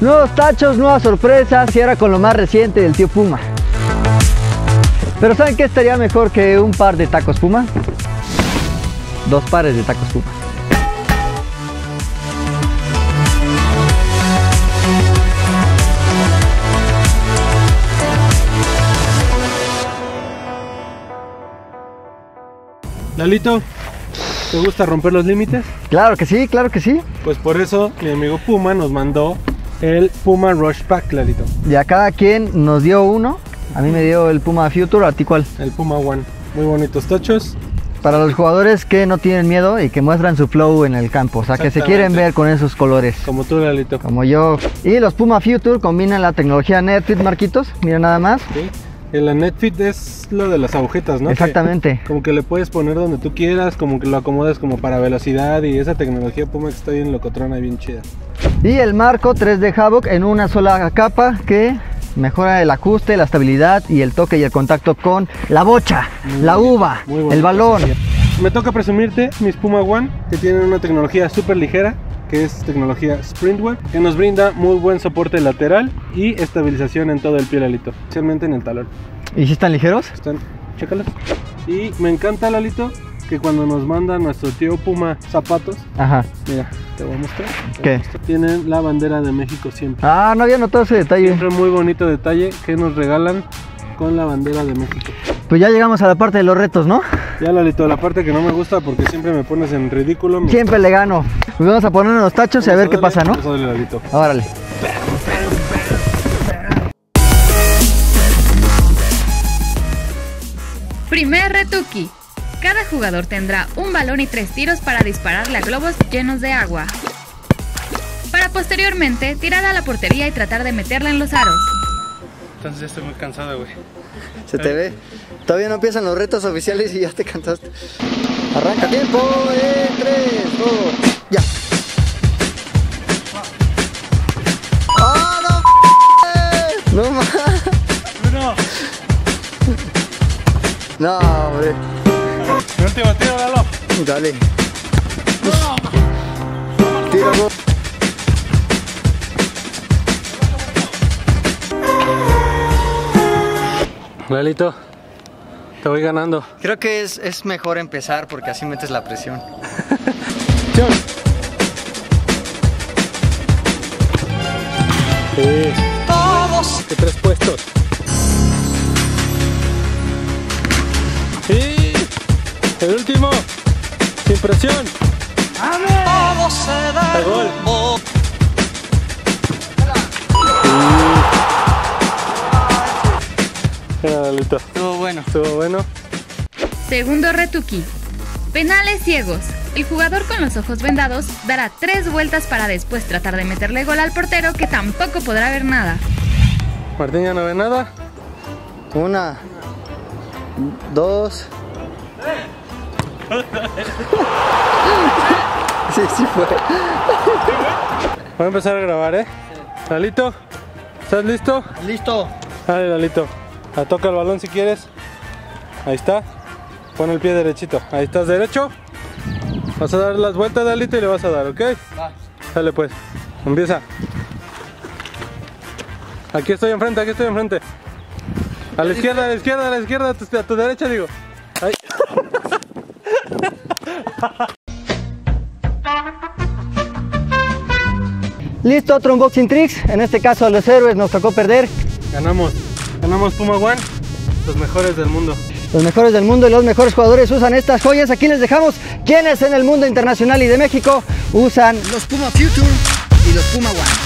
Nuevos tachos, nuevas sorpresas y ahora con lo más reciente del tío Puma. Pero ¿saben qué estaría mejor que un par de tacos Puma? Dos pares de tacos Puma. Lalito, ¿te gusta romper los límites? Claro que sí, claro que sí. Pues por eso mi amigo Puma nos mandó el Puma Rush Pack, Lalito. Y a cada quien nos dio uno. A mí me dio el Puma Future, ¿a ti cuál? El Puma One. Muy bonitos tachos. Para los jugadores que no tienen miedo y que muestran su flow en el campo. O sea, que se quieren ver con esos colores. Como tú, Lalito. Como yo. Y los Puma Future combinan la tecnología Netfit, Marquitos. Mira nada más. Sí. La Netfit es lo de las agujetas, ¿no? Exactamente. Que, como que le puedes poner donde tú quieras, como que lo acomodas como para velocidad y esa tecnología Puma que está bien locotrona y bien chida. Y el marco 3D Havoc en una sola capa que mejora el ajuste, la estabilidad y el toque y el contacto con la bocha, la uva, el balón. Me toca presumirte mis Puma One, que tienen una tecnología súper ligera, que es tecnología Sprintware, que nos brinda muy buen soporte lateral y estabilización en todo el pie, Lalito, especialmente en el talón. ¿Y si están ligeros? Están, chécalos. Y me encanta, Lalito, que cuando nos manda nuestro tío Puma zapatos, ajá, mira, te voy a mostrar. ¿Qué? Tienen la bandera de México siempre. Ah, no había notado ese detalle. Siempre muy bonito detalle que nos regalan con la bandera de México. Pues ya llegamos a la parte de los retos, ¿no? Ya, Lalito, la parte que no me gusta porque siempre me pones en ridículo. Siempre le gano. Pues vamos a ponernos los tachos y a ver qué pasa, ¿no? Vamos a darle, Lalito. Órale. Primer retuki. Cada jugador tendrá un balón y 3 tiros para dispararle a globos llenos de agua, para posteriormente tirar a la portería y tratar de meterla en los aros. Entonces ya estoy muy cansado, güey. ¿Se te ve? Todavía no empiezan los retos oficiales y ya te cansaste. Arranca tiempo en 3, 2, ya. ¡Oh, no! ¡No más! ¡Bruno! No, hombre. Mi último tiro, Lalo. Dale. No. Tiro, gol. Lalito, te voy ganando. Creo que es mejor empezar porque así metes la presión. Sí. Todos. Que 3 puestos. Y el último. Sin presión. Todo se da. El gol. Estuvo bueno. Estuvo bueno. Segundo retuki. Penales ciegos. El jugador con los ojos vendados dará 3 vueltas para después tratar de meterle gol al portero, que tampoco podrá ver nada. Martín ya no ve nada. 1, 2. Sí, sí fue. Voy a empezar a grabar, ¿eh? Lalito, ¿estás listo? Listo. Dale, Lalito. Toca el balón si quieres. Ahí está. Pon el pie derechito. Ahí estás derecho. Vas a dar las vueltas, Lalito, y le vas a dar, ¿ok? Va. Dale pues. Empieza. Aquí estoy enfrente, aquí estoy enfrente. A la izquierda, a la izquierda, a la izquierda, a tu derecha, digo. Ahí. Listo, otro unboxing tricks. En este caso a los héroes nos tocó perder. Ganamos. Ganamos Puma One, los mejores del mundo. Los mejores del mundo y los mejores jugadores usan estas joyas. Aquí les dejamos quienes en el mundo internacional y de México usan los Puma Future y los Puma One.